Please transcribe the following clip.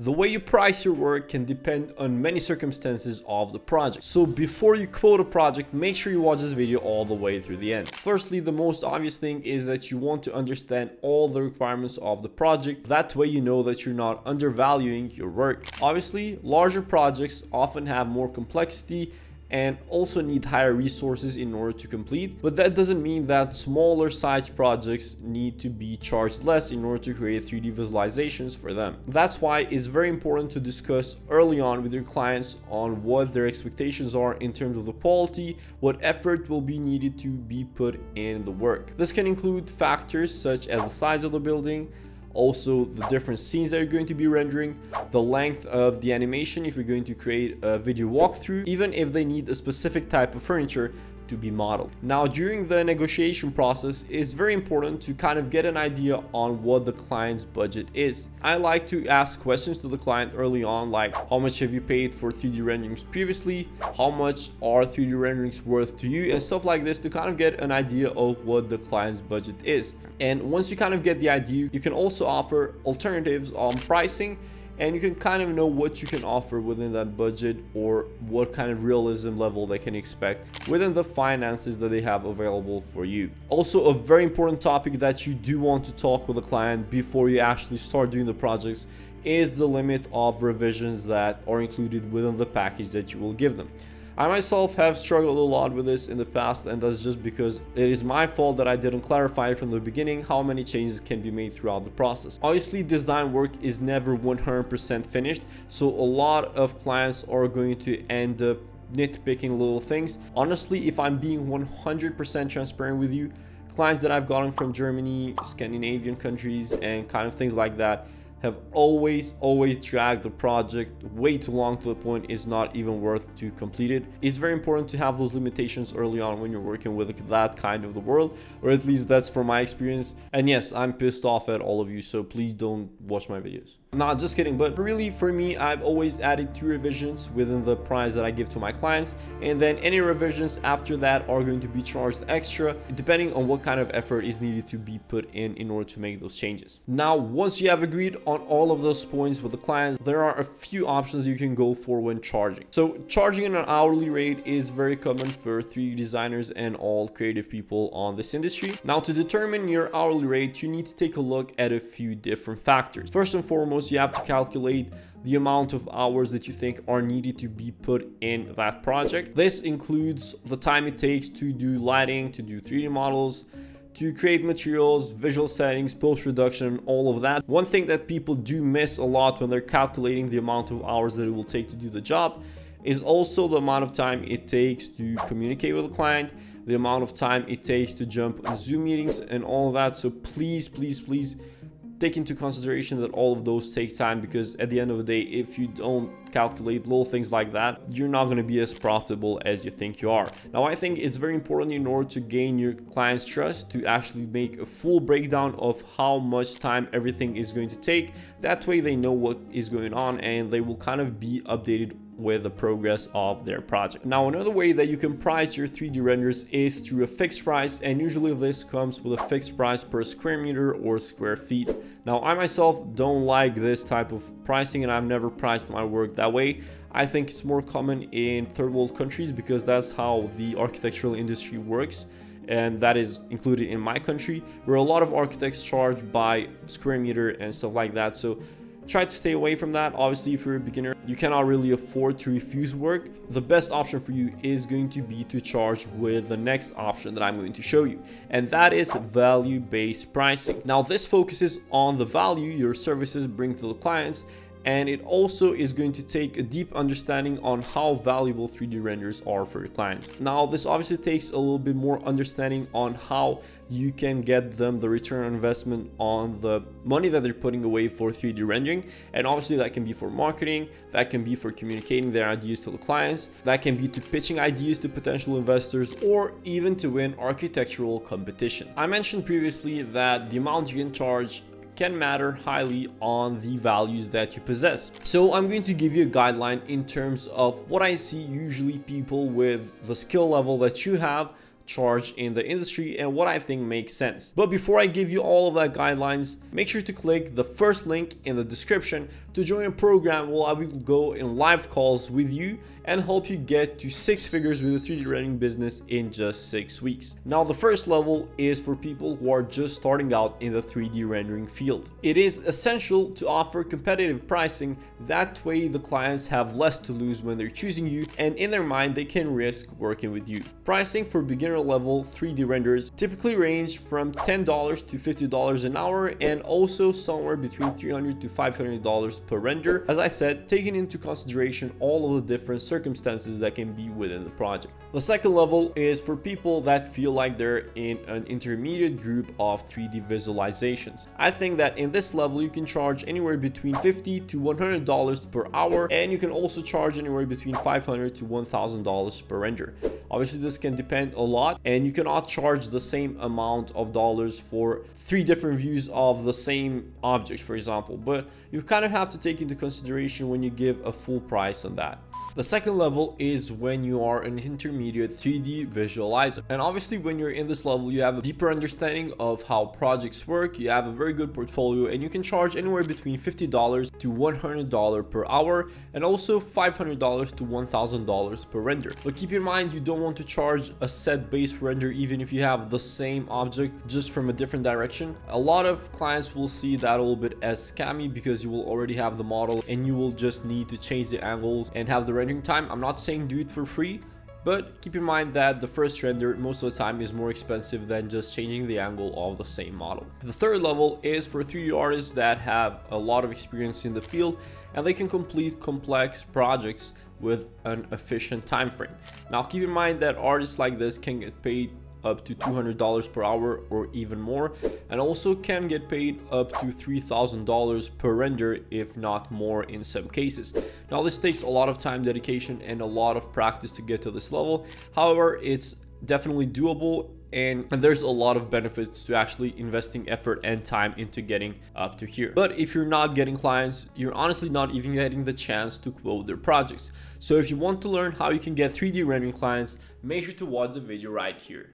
The way you price your work can depend on many circumstances of the project. So before you quote a project, make sure you watch this video all the way through the end. Firstly, the most obvious thing is that you want to understand all the requirements of the project. That way you know that you're not undervaluing your work. Obviously, larger projects often have more complexity and also need higher resources in order to complete, but that doesn't mean that smaller sized projects need to be charged less in order to create 3D visualizations for them. That's why it's very important to discuss early on with your clients on what their expectations are in terms of the quality, what effort will be needed to be put in the work. This can include factors such as the size of the building, also the different scenes that you're going to be rendering, the length of the animation if you're going to create a video walkthrough, even if they need a specific type of furniture to be modeled. Now, during the negotiation process, it's very important to kind of get an idea on what the client's budget is. I like to ask questions to the client early on, like how much have you paid for 3D renderings previously, how much are 3D renderings worth to you, and stuff like this to kind of get an idea of what the client's budget is. And once you kind of get the idea, you can also offer alternatives on pricing, and you can kind of know what you can offer within that budget or what kind of realism level they can expect within the finances that they have available for you. Also, a very important topic that you do want to talk with the client before you actually start doing the projects is the limit of revisions that are included within the package that you will give them. I myself have struggled a lot with this in the past, and that's just because it is my fault that I didn't clarify from the beginning how many changes can be made throughout the process. Obviously, design work is never 100% finished, so a lot of clients are going to end up nitpicking little things. Honestly, if I'm being 100% transparent with you, clients that I've gotten from Germany, Scandinavian countries, and kind of things like that have always dragged the project way too long to the point it's not even worth to complete it. It's very important to have those limitations early on when you're working with that kind of the world, or at least that's from my experience. And yes, I'm pissed off at all of you, so please don't watch my videos. Nah, just kidding, but really for me, I've always added 2 revisions within the price that I give to my clients, and then any revisions after that are going to be charged extra depending on what kind of effort is needed to be put in order to make those changes. Now, once you have agreed on all of those points with the clients, there are a few options you can go for when charging. So charging an hourly rate is very common for 3D designers and all creative people on this industry. Now, to determine your hourly rate, you need to take a look at a few different factors. First and foremost, you have to calculate the amount of hours that you think are needed to be put in that project. This includes the time it takes to do lighting, to do 3D models, to create materials, visual settings, post-production, all of that. One thing that people do miss a lot when they're calculating the amount of hours that it will take to do the job is also the amount of time it takes to communicate with the client, the amount of time it takes to jump on Zoom meetings and all of that. So please take into consideration that all of those take time, because at the end of the day, if you don't calculate little things like that, you're not going to be as profitable as you think you are. Now, I think it's very important in order to gain your client's trust to actually make a full breakdown of how much time everything is going to take. That way they know what is going on and they will kind of be updated with the progress of their project. Now, another way that you can price your 3D renders is through a fixed price, and usually this comes with a fixed price per square meter or square feet. Now, I myself don't like this type of pricing, and I've never priced my work that way. I think it's more common in third world countries because that's how the architectural industry works, and that is included in my country, where a lot of architects charge by square meter and stuff like that. So try to stay away from that. Obviously, if you're a beginner, you cannot really afford to refuse work. The best option for you is going to be to charge with the next option that I'm going to show you, and that is value-based pricing. Now, this focuses on the value your services bring to the clients, and it also is going to take a deep understanding on how valuable 3D renders are for your clients. Now, this obviously takes a little bit more understanding on how you can get them the return on investment on the money that they're putting away for 3D rendering. And obviously that can be for marketing, that can be for communicating their ideas to the clients, that can be to pitching ideas to potential investors, or even to win architectural competition. I mentioned previously that the amount you can charge can matter highly on the values that you possess. So I'm going to give you a guideline in terms of what I see usually people with the skill level that you have charge in the industry and what I think makes sense. But before I give you all of that guidelines, make sure to click the first link in the description to join a program where I will go in live calls with you and help you get to 6 figures with a 3D rendering business in just 6 weeks. Now, the first level is for people who are just starting out in the 3D rendering field. It is essential to offer competitive pricing. That way the clients have less to lose when they're choosing you, and in their mind they can risk working with you. Pricing for beginner level 3D renders typically range from $10 to $50 an hour, and also somewhere between $300 to $500 per render, as I said, taking into consideration all of the different circumstances that can be within the project. The second level is for people that feel like they're in an intermediate group of 3D visualizations. I think that in this level you can charge anywhere between $50 to $100 per hour, and you can also charge anywhere between $500 to $1,000 per render. Obviously this can depend a lot, and you cannot charge the same amount of dollars for 3 different views of the same object, for example, but you kind of have to take into consideration when you give a full price on that. The second level is when you are an intermediate 3D visualizer, and obviously when you're in this level you have a deeper understanding of how projects work, you have a very good portfolio, and you can charge anywhere between $50 to $100 per hour, and also $500 to $1,000 per render. But keep in mind, you don't want to charge a set base render even if you have the same object just from a different direction. A lot of clients will see that a little bit as scammy because you will already have the model and you will just need to change the angles and have the rendering time. I'm not saying do it for free, but keep in mind that the first render most of the time is more expensive than just changing the angle of the same model. The third level is for 3D artists that have a lot of experience in the field and they can complete complex projects with an efficient time frame. Now keep in mind that artists like this can get paid up to $200 per hour or even more, and also can get paid up to $3,000 per render, if not more in some cases. Now this takes a lot of time, dedication, and a lot of practice to get to this level. However, it's definitely doable, and there's a lot of benefits to actually investing effort and time into getting up to here. But if you're not getting clients, you're honestly not even getting the chance to quote their projects. So if you want to learn how you can get 3D rendering clients, make sure to watch the video right here.